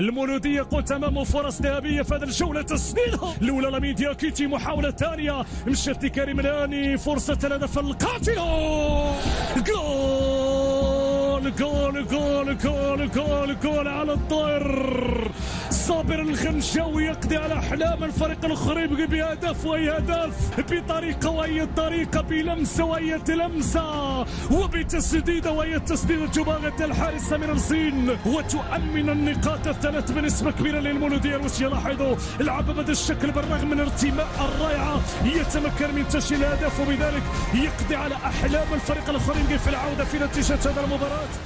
المولودية قدام فرص ذهبية في هذه الجولة، تسديدها الأولى لامين دياكيتي، محاولة ثانية مشات لكريم الهاني، فرصة الهدف القاتلة، جول جول جول جول جول جول على الطير. صابر الغنجاوي يقضي على أحلام الفريق الخريبي بهدف وهي هدف، بطريقة وهي الطريقة، بلمسة وهي لمسة، وبتسديدة وهي التسديدة تباغت الحارس سمير الزين وتؤمن النقاط الثلاث بنسبة كبيرة للمولودية الوسطية. لاحظوا لعب بهذا الشكل بالرغم من الارتماء الرائعة، يتمكن من تسجيل هدف وبذلك يقضي على أحلام الفريق الخريبي في العودة في نتيجة هذه المباراة.